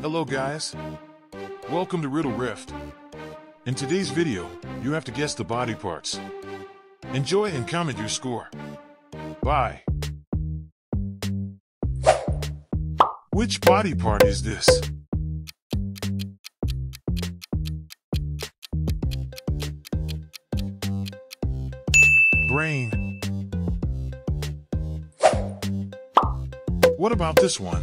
Hello guys, welcome to Riddle Rift. In today's video, you have to guess the body parts. Enjoy and comment your score. Bye. Which body part is this? Brain. What about this one?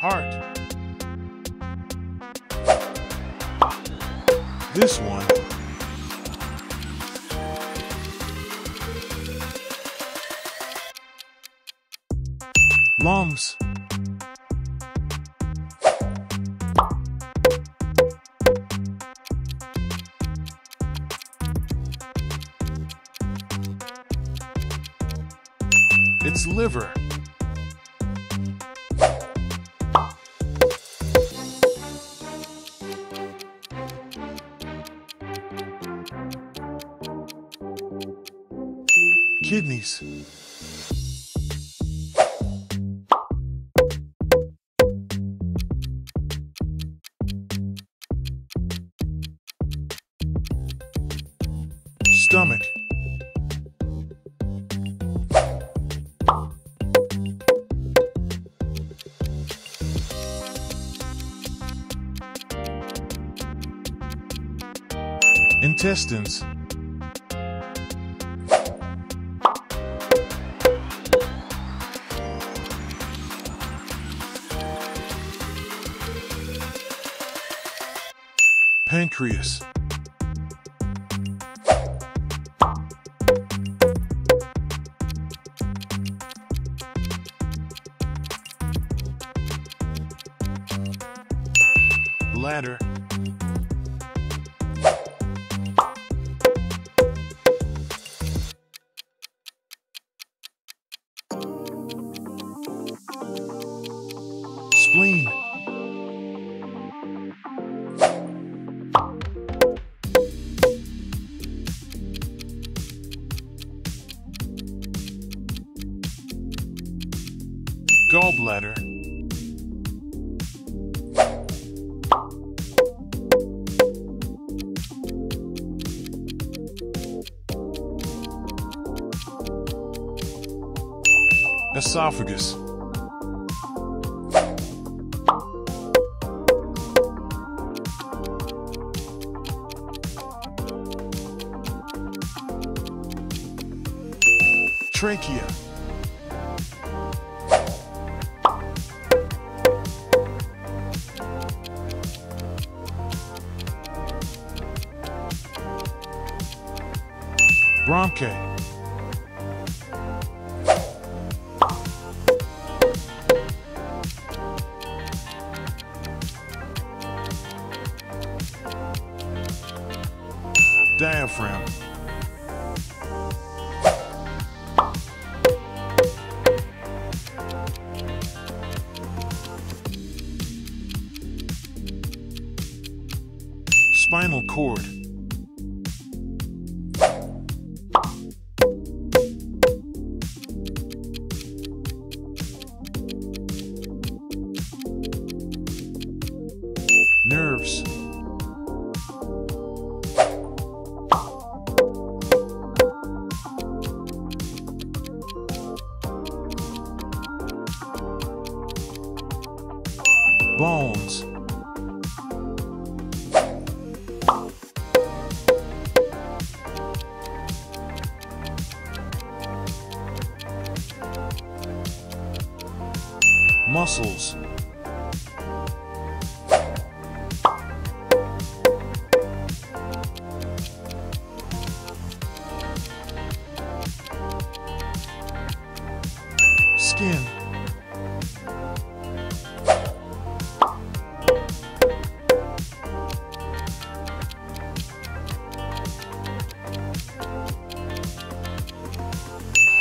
Heart. This one. Lungs. It's liver. Kidneys. Stomach. Intestines. Pancreas. Bladder. Spleen. Gallbladder. Esophagus. Trachea. Bronchi. Diaphragm. Spinal cord. Nerves. Bones. Muscles. Skin.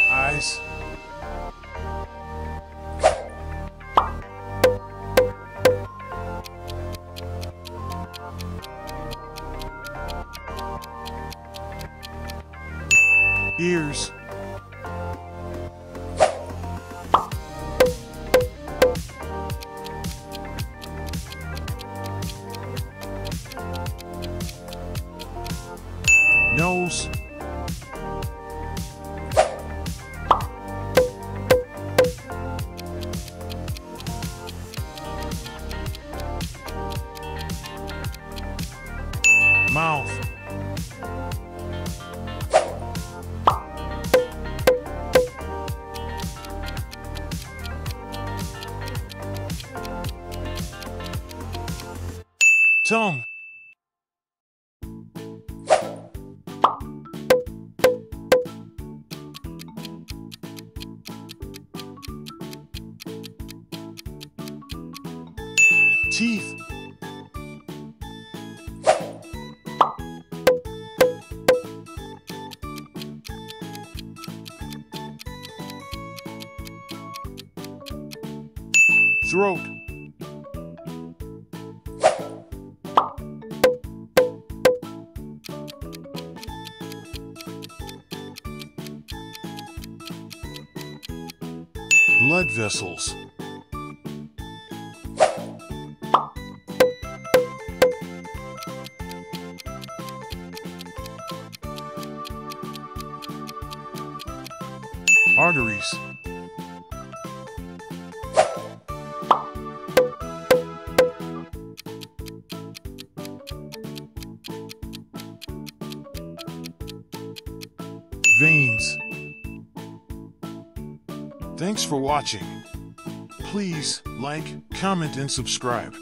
Eyes. Ears. song. Teeth. Throat. Blood vessels. Arteries. Veins. Thanks for watching. Please like, comment, and subscribe.